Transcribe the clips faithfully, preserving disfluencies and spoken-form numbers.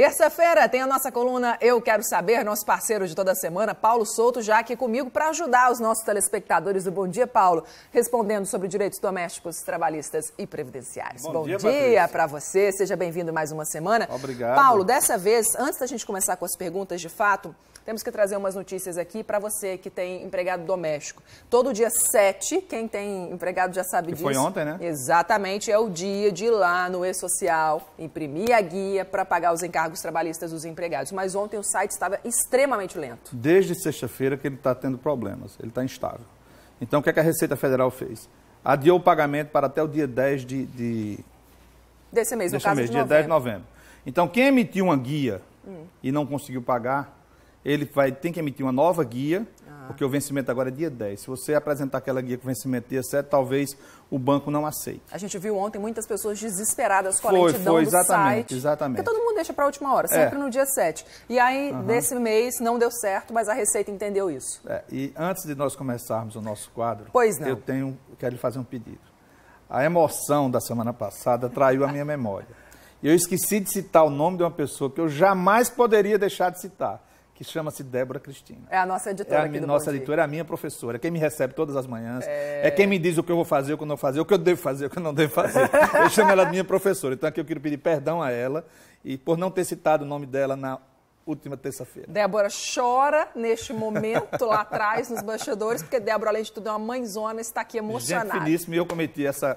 Terça-feira tem a nossa coluna Eu Quero Saber, nosso parceiro de toda semana, Paulo Souto, já aqui comigo para ajudar os nossos telespectadores do Bom Dia, Paulo, respondendo sobre direitos domésticos, trabalhistas e previdenciários. Bom, Bom dia, dia para você, seja bem-vindo mais uma semana. Obrigado. Paulo, dessa vez, antes da gente começar com as perguntas de fato, temos que trazer umas notícias aqui para você que tem empregado doméstico. Todo dia sete, quem tem empregado já sabe que disso. Foi ontem, né? Exatamente, é o dia de ir lá no E-Social, imprimir a guia para pagar os encargos trabalhistas dos empregados. Mas ontem o site estava extremamente lento. Desde sexta-feira que ele está tendo problemas, ele está instável. Então, o que é que a Receita Federal fez? Adiou o pagamento para até o dia dez de... de... Desse mês, no caso mês, de dia novembro. dez de novembro. Então, quem emitiu uma guia hum. e não conseguiu pagar... Ele vai, tem que emitir uma nova guia, ah. porque o vencimento agora é dia dez. Se você apresentar aquela guia com vencimento dia sete, talvez o banco não aceite. A gente viu ontem muitas pessoas desesperadas com a lentidão do site. Exatamente. Porque todo mundo deixa para a última hora, sempre é. no dia sete. E aí, uhum. desse mês, não deu certo, mas a Receita entendeu isso. É, e antes de nós começarmos o nosso quadro, pois não. eu tenho, quero lhe fazer um pedido. A emoção da semana passada traiu a minha memória. E eu esqueci de citar o nome de uma pessoa que eu jamais poderia deixar de citar, que chama-se Débora Cristina. É a nossa editora é a aqui do nossa editora, é a minha professora, é quem me recebe todas as manhãs, é... é quem me diz o que eu vou fazer, o que eu não vou fazer, o que eu devo fazer, o que eu não devo fazer. Eu chamo ela de minha professora, então aqui eu quero pedir perdão a ela e por não ter citado o nome dela na última terça-feira. Débora chora neste momento lá atrás, nos bastidores, porque Débora, além de tudo, é uma mãezona, está aqui emocionada. Gente finíssima, e eu cometi essa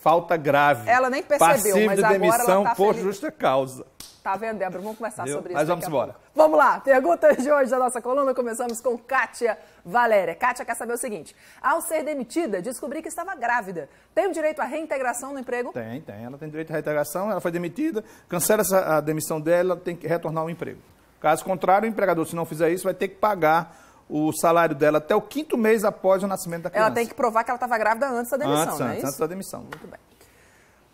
falta grave. Ela nem percebeu, passivo mas de agora demissão ela tá por feliz. Justa causa. Tá vendo, Débora? Vamos conversar Deu? sobre isso. Mas vamos embora. Vamos lá, perguntas de hoje da nossa coluna. Começamos com Kátia Valéria. Kátia quer saber o seguinte: ao ser demitida, descobri que estava grávida. Tem o direito à reintegração no emprego? Tem, tem. Ela tem direito à reintegração, ela foi demitida, cancela essa, a demissão dela, tem que retornar ao emprego. Caso contrário, o empregador, se não fizer isso, vai ter que pagar o salário dela até o quinto mês após o nascimento da criança. Ela tem que provar que ela estava grávida antes da demissão, antes, não é antes, isso? Antes da demissão. Muito bem.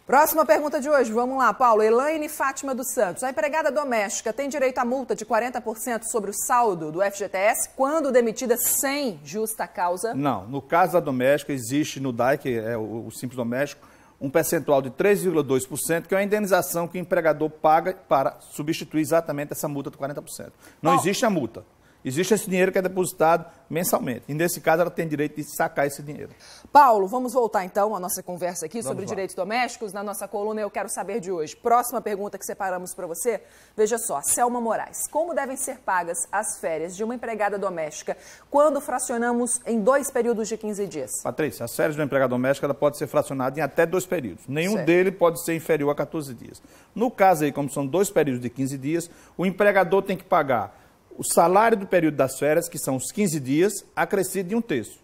Próxima pergunta de hoje, vamos lá, Paulo. Elaine Fátima dos Santos. A empregada doméstica tem direito à multa de quarenta por cento sobre o saldo do F G T S quando demitida sem justa causa? Não. No caso da doméstica, existe no D A E, que é o Simples Doméstico, um percentual de três vírgula dois por cento, que é a indenização que o empregador paga para substituir exatamente essa multa de quarenta por cento. Não Bom, existe a multa. Existe esse dinheiro que é depositado mensalmente. E, nesse caso, ela tem direito de sacar esse dinheiro. Paulo, vamos voltar, então, à nossa conversa aqui vamos sobre lá. direitos domésticos, na nossa coluna Eu Quero Saber de hoje. Próxima pergunta que separamos para você, veja só, Selma Moraes. Como devem ser pagas as férias de uma empregada doméstica quando fracionamos em dois períodos de quinze dias? Patrícia, as férias de uma empregada doméstica ela pode ser fracionada em até dois períodos. Nenhum certo. dele pode ser inferior a catorze dias. No caso aí, como são dois períodos de quinze dias, o empregador tem que pagar o salário do período das férias, que são os quinze dias, acrescido de um terço.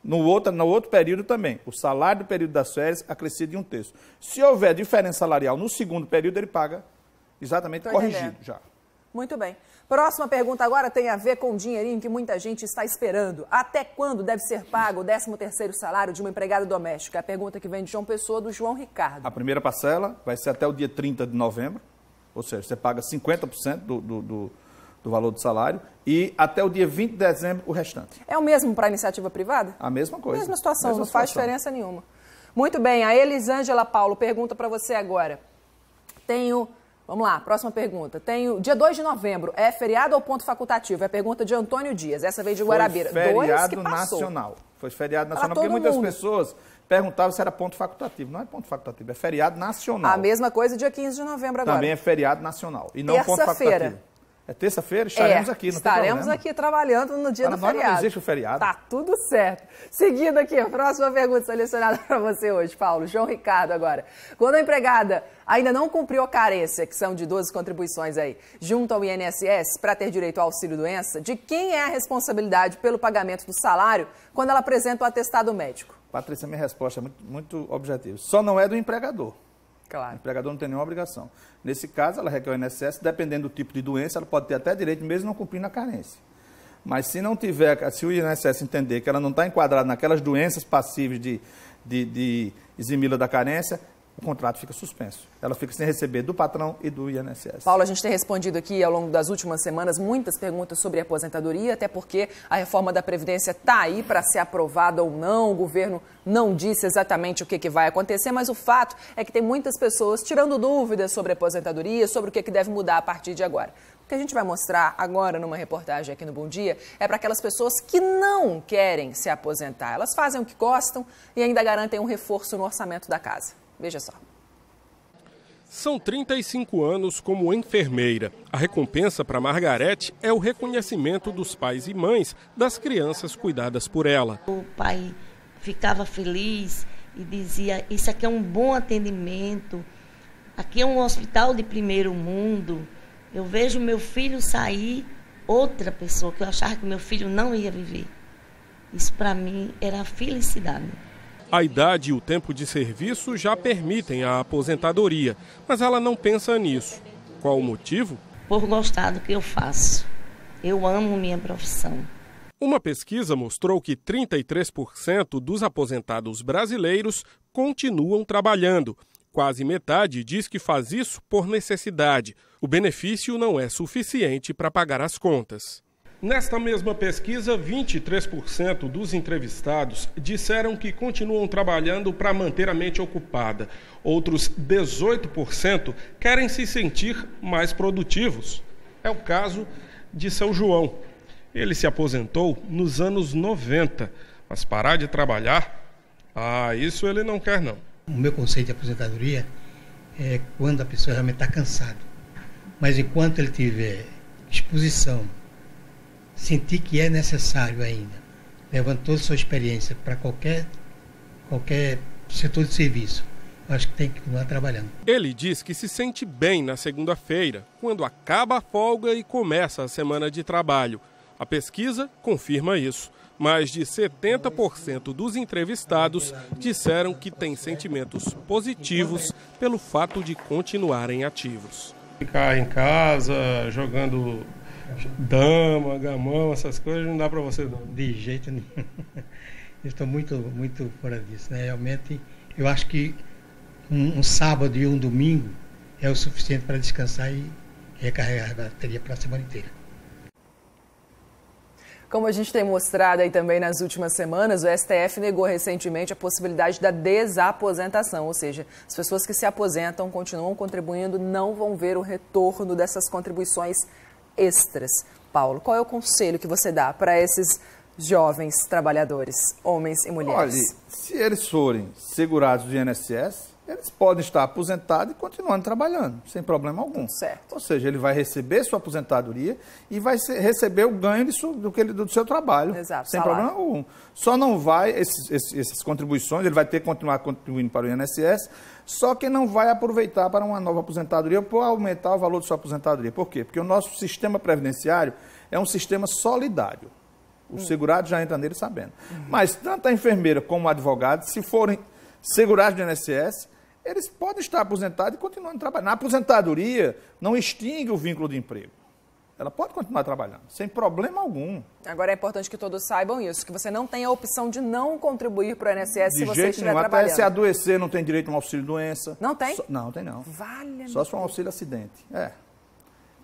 No outro, no outro período também, o salário do período das férias, acrescido de um terço. Se houver diferença salarial no segundo período, ele paga exatamente Tô corrigido entendendo. já. Muito bem. Próxima pergunta agora tem a ver com o dinheirinho que muita gente está esperando. Até quando deve ser pago o décimo terceiro salário de uma empregada doméstica? A pergunta que vem de João Pessoa, do João Ricardo. A primeira parcela vai ser até o dia trinta de novembro, ou seja, você paga cinquenta por cento do... do, do do valor do salário, e até o dia vinte de dezembro o restante. É o mesmo para a iniciativa privada? A mesma coisa. Mesma situação, mesma não situação. faz diferença nenhuma. Muito bem, a Elisângela Paulo pergunta para você agora. Tenho, vamos lá, próxima pergunta. Tenho, dia dois de novembro, é feriado ou ponto facultativo? É a pergunta de Antônio Dias, essa veio de Guarabira. Foi feriado Dois que passou. nacional. Foi feriado nacional, porque muitas mundo. pessoas perguntavam se era ponto facultativo. Não é ponto facultativo, é feriado nacional. A mesma coisa dia quinze de novembro agora. Também é feriado nacional e não Terça ponto facultativo. Feira. É terça-feira, estaremos é, aqui, não Estaremos aqui trabalhando no dia para do nós feriado. Não existe o feriado. Tá tudo certo. Seguindo aqui, a próxima pergunta selecionada para você hoje, Paulo. João Ricardo agora. Quando a empregada ainda não cumpriu a carência, que são de doze contribuições aí, junto ao I N S S, para ter direito ao auxílio-doença, de quem é a responsabilidade pelo pagamento do salário quando ela apresenta o atestado médico? Patrícia, minha resposta é muito, muito objetiva. Só não é do empregador. Claro. O empregador não tem nenhuma obrigação. Nesse caso, ela requer o I N S S, dependendo do tipo de doença, ela pode ter até direito, mesmo não cumprindo a carência. Mas se não tiver, se o I N S S entender que ela não está enquadrada naquelas doenças passíveis de, de, de eximi-la da carência, o contrato fica suspenso. Ela fica sem receber do patrão e do I N S S. Paulo, a gente tem respondido aqui ao longo das últimas semanas muitas perguntas sobre aposentadoria, até porque a reforma da Previdência está aí para ser aprovada ou não. O governo não disse exatamente o que, que vai acontecer, mas o fato é que tem muitas pessoas tirando dúvidas sobre aposentadoria, sobre o que, que deve mudar a partir de agora. O que a gente vai mostrar agora numa reportagem aqui no Bom Dia é para aquelas pessoas que não querem se aposentar. Elas fazem o que gostam e ainda garantem um reforço no orçamento da casa. Veja só. São trinta e cinco anos como enfermeira. A recompensa para Margarete é o reconhecimento dos pais e mães das crianças cuidadas por ela. O pai ficava feliz e dizia: isso aqui é um bom atendimento, aqui é um hospital de primeiro mundo. Eu vejo meu filho sair outra pessoa, que eu achava que meu filho não ia viver. Isso para mim era felicidade. A idade e o tempo de serviço já permitem a aposentadoria, mas ela não pensa nisso. Qual o motivo? Por gostar do que eu faço. Eu amo minha profissão. Uma pesquisa mostrou que trinta e três por cento dos aposentados brasileiros continuam trabalhando. Quase metade diz que faz isso por necessidade. O benefício não é suficiente para pagar as contas. Nesta mesma pesquisa, vinte e três por cento dos entrevistados disseram que continuam trabalhando para manter a mente ocupada. Outros dezoito por cento querem se sentir mais produtivos. É o caso de São João. Ele se aposentou nos anos noventa, mas parar de trabalhar? Ah, isso ele não quer não. O meu conceito de aposentadoria é quando a pessoa realmente está cansada. Mas enquanto ele tiver disposição, sentir que é necessário ainda, levando toda a sua experiência para qualquer, qualquer setor de serviço, eu acho que tem que continuar trabalhando. Ele diz que se sente bem na segunda-feira, quando acaba a folga e começa a semana de trabalho. A pesquisa confirma isso. Mais de setenta por cento dos entrevistados disseram que têm sentimentos positivos pelo fato de continuarem ativos. Ficar em casa, jogando dama, gamão, essas coisas, não dá para você não. De jeito nenhum. Eu estou muito, muito fora disso, né? Realmente, eu acho que um, um sábado e um domingo é o suficiente para descansar e recarregar a bateria para a semana inteira. Como a gente tem mostrado aí também nas últimas semanas, o S T F negou recentemente a possibilidade da desaposentação, ou seja, as pessoas que se aposentam, continuam contribuindo, não vão ver o retorno dessas contribuições extras. Paulo, qual é o conselho que você dá para esses jovens trabalhadores, homens e mulheres? Olha, se eles forem segurados do I N S S, eles podem estar aposentados e continuando trabalhando, sem problema algum. Certo. Ou seja, ele vai receber sua aposentadoria e vai receber o ganho de su, do, que ele, do seu trabalho, exato, sem salário. Problema algum. Só não vai, esses, esses, essas contribuições, ele vai ter que continuar contribuindo para o I N S S, só que não vai aproveitar para uma nova aposentadoria ou para aumentar o valor de sua aposentadoria. Por quê? Porque o nosso sistema previdenciário é um sistema solidário. O hum. segurado já entra nele sabendo. Hum. Mas tanto a enfermeira como o advogado, se forem segurados do I N S S, eles podem estar aposentados e continuando trabalhando. A aposentadoria não extingue o vínculo de emprego. Ela pode continuar trabalhando, sem problema algum. Agora é importante que todos saibam isso, que você não tem a opção de não contribuir para o I N S S se você estiver trabalhando. Até se adoecer, não tem direito a um auxílio-doença. Não tem? Só, não, tem não. Vale. Só se for um auxílio-acidente. É.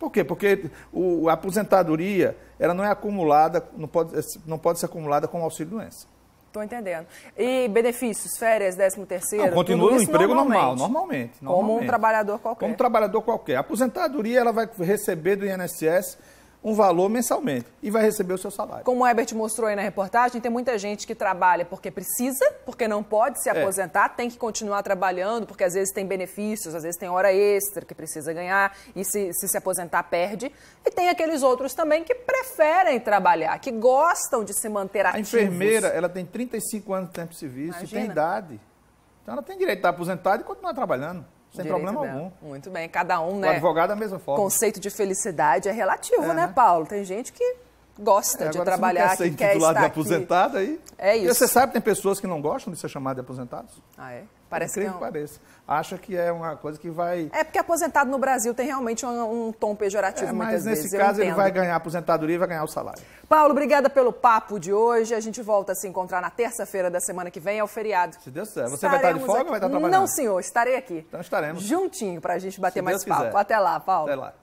Por quê? Porque o, a aposentadoria ela não é acumulada, não pode, não pode ser acumulada com auxílio-doença. Estou entendendo. E benefícios, férias, décimo terceiro? Não, continua o emprego normal, normalmente. normalmente como normalmente. um trabalhador qualquer. Como um trabalhador qualquer. A aposentadoria ela vai receber do I N S S um valor mensalmente e vai receber o seu salário. Como o Herbert mostrou aí na reportagem, tem muita gente que trabalha porque precisa, porque não pode se aposentar, é. tem que continuar trabalhando, porque às vezes tem benefícios, às vezes tem hora extra que precisa ganhar e se se, se aposentar perde. E tem aqueles outros também que preferem trabalhar, que gostam de se manter ativos. A enfermeira, ela tem trinta e cinco anos de tempo de serviço, imagina, tem idade. Então ela tem direito de estar aposentada e continuar trabalhando. Sem direito problema dela. algum. Muito bem, cada um, né? O advogado da mesma forma. O conceito de felicidade é relativo, é, né, Paulo? Tem gente que gosta é, de trabalhar, não quer que quer estar de aposentado aqui. Aí. É isso. E você sabe que tem pessoas que não gostam de ser chamadas de aposentados? Ah, é? Parece que, é um... que pareça. Acha que é uma coisa que vai... É porque aposentado no Brasil tem realmente um, um tom pejorativo é, muitas vezes. Mas nesse caso ele vai ganhar a aposentadoria e vai ganhar o salário. Paulo, obrigada pelo papo de hoje. A gente volta a se encontrar na terça-feira da semana que vem, é o feriado. Se Deus quiser. Você vai estar de folga aqui... ou vai estar trabalhando? Não, senhor. Estarei aqui. Então estaremos. Juntinho, para a gente bater mais papo. Quiser. Até lá, Paulo. Até lá.